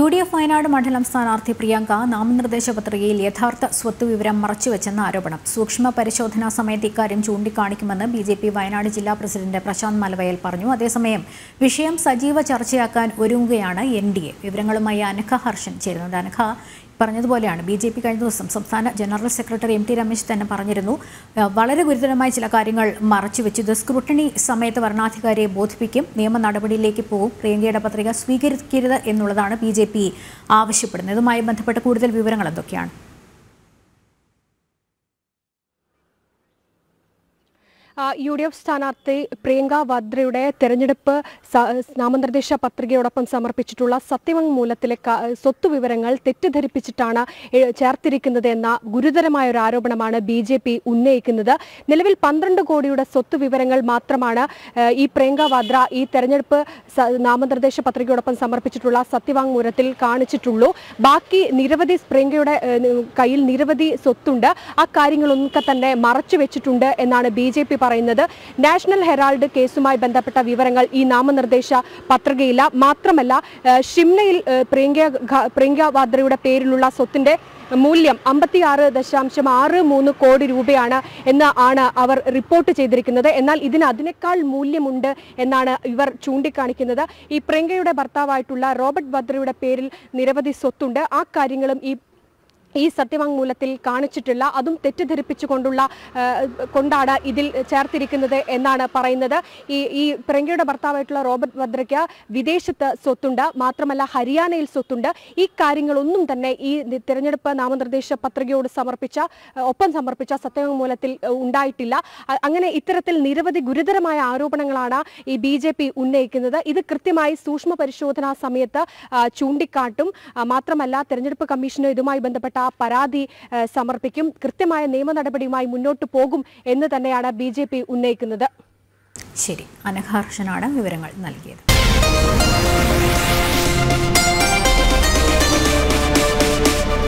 UDF Wayanad മണ്ഡലം സ്ഥാനാർത്ഥി പ്രിയങ്ക നാമനിർദ്ദേശ പത്രികയിൽ യഥാർത്ഥ സ്വത്ത് വിവരം മറച്ചുവെച്ചെന്ന ആരോപണം സൂക്ഷ്മ പരിശോധനാ സമയത്ത് ഇക്കാര്യം ചൂണ്ടിക്കാണിക്കുമെന്ന് BJP വയനാട് ജില്ലാ പ്രസിഡന്റ് പ്രാശാന്ത് മലവയൽ പറഞ്ഞു. അതേസമയം വിഷയം സജീവ ചർച്ചയാക്കാൻ ഒരുങ്ങുകയാണ് NDA. വിവരങ്ങളുമായി അനഘ ഹർഷൻ ചേരുന്നുണ്ട്. അനഘ, പറഞ്ഞതുപോലെയാണ് BJP കഴിഞ്ഞ ദിവസം സംസ്ഥാന ജനറൽ സെക്രട്ടറി MT രമേശ് തന്നെ പറഞ്ഞിരുന്നു, വളരെ ഗുരുതരമായ ചില കാര്യങ്ങൾ മറച്ചുവെച്ചു, ഇത് സ്ക്രൂട്ടണി സമയത്ത് വരണാധികാരിയെ ബോധിപ്പിക്കും, നിയമ നടപടിയിലേക്ക് പോകും, പ്രിയങ്കയുടെ പത്രിക സ്വീകരിക്കരുത് എന്നുള്ളതാണ് BJP ആവശ്യപ്പെടുന്നത്. ഇതുമായി ബന്ധപ്പെട്ട കൂടുതൽ വിവരങ്ങൾ എന്തൊക്കെയാണ്? UDF സ്ഥാനാർത്ഥി പ്രിയങ്ക വാദ്രയുടെ തെരഞ്ഞെടുപ്പ് നാമനിർദ്ദേശ പത്രികയോടൊപ്പം സമർപ്പിച്ചിട്ടുള്ള സത്യവാങ്മൂലത്തിലെ സ്വത്ത് വിവരങ്ങൾ തെറ്റിദ്ധരിപ്പിച്ചിട്ടാണ് ചേർത്തിരിക്കുന്നത് എന്ന ഗുരുതരമായ ഒരു ആരോപണമാണ് BJP ഉന്നയിക്കുന്നത്. നിലവിൽ 12 കോടിയുടെ സ്വത്ത് വിവരങ്ങൾ മാത്രമാണ് ഈ പ്രിയങ്ക വാദ്ര ഈ തെരഞ്ഞെടുപ്പ് നാമനിർദ്ദേശ പത്രികയോടൊപ്പം സമർപ്പിച്ചിട്ടുള്ള സത്യവാങ്മൂലത്തിൽ കാണിച്ചിട്ടുള്ളൂ. ബാക്കി നിരവധി പ്രിയങ്കയുടെ കയ്യിൽ നിരവധി സ്വത്തുണ്ട്, ആ കാര്യങ്ങളൊക്കെ തന്നെ മറച്ചു വെച്ചിട്ടുണ്ട് എന്നാണ് BJP പറയുന്നത്. നാഷണൽ ഹെറാൾഡ് കേസുമായി ബന്ധപ്പെട്ട വിവരങ്ങൾ ഈ നാമനിർദ്ദേശ പത്രികയില്ല. മാത്രമല്ല, ഷിംലയിൽ പ്രിയങ്ക വാദ്രയുടെ പേരിലുള്ള സ്വത്തിന്റെ മൂല്യം 56.63 കോടി രൂപയാണ് എന്ന് ആണ് അവർ റിപ്പോർട്ട് ചെയ്തിരിക്കുന്നത്. എന്നാൽ അതിനേക്കാൾ മൂല്യമുണ്ട് എന്നാണ് ഇവർ ചൂണ്ടിക്കാണിക്കുന്നത്. ഈ പ്രിയങ്കയുടെ ഭർത്താവായിട്ടുള്ള റോബർട്ട് വാദ്രയുടെ പേരിൽ നിരവധി സ്വത്തുണ്ട്, ആ കാര്യങ്ങളും ഈ സത്യവാങ്മൂലത്തിൽ കാണിച്ചിട്ടില്ല. അതും തെറ്റിദ്ധരിപ്പിച്ചുകൊണ്ടുള്ള കൊണ്ടാണ് ഇതിൽ ചേർത്തിരിക്കുന്നത് എന്നാണ് പറയുന്നത്. ഈ പ്രിയങ്കയുടെ ഭർത്താവായിട്ടുള്ള റോബർട്ട് വദ്രയ്ക്ക് വിദേശത്ത് സ്വത്തുണ്ട്, മാത്രമല്ല ഹരിയാനയിൽ സ്വത്തുണ്ട്. ഈ കാര്യങ്ങളൊന്നും തന്നെ ഈ തിരഞ്ഞെടുപ്പ് നാമനിർദ്ദേശ പത്രികയോട് ഒപ്പം സമർപ്പിച്ച സത്യവാങ്മൂലത്തിൽ ഉണ്ടായിട്ടില്ല. അങ്ങനെ ഇത്തരത്തിൽ നിരവധി ഗുരുതരമായ ആരോപണങ്ങളാണ് ഈ BJP ഉന്നയിക്കുന്നത്. ഇത് കൃത്യമായി സൂക്ഷ്മ പരിശോധനാ സമയത്ത് ചൂണ്ടിക്കാട്ടും. മാത്രമല്ല, തെരഞ്ഞെടുപ്പ് കമ്മീഷന് ഇതുമായി ബന്ധപ്പെട്ട പരാതി സമർപ്പിക്കും. കൃത്യമായ നിയമ നടപടിയുമായി മുന്നോട്ട് പോകും എന്ന് തന്നെയാണ് BJP ഉന്നയിക്കുന്നത്. ശരി, അനഘ ഹർഷനാണ് വിവരങ്ങൾ നൽകിയത്.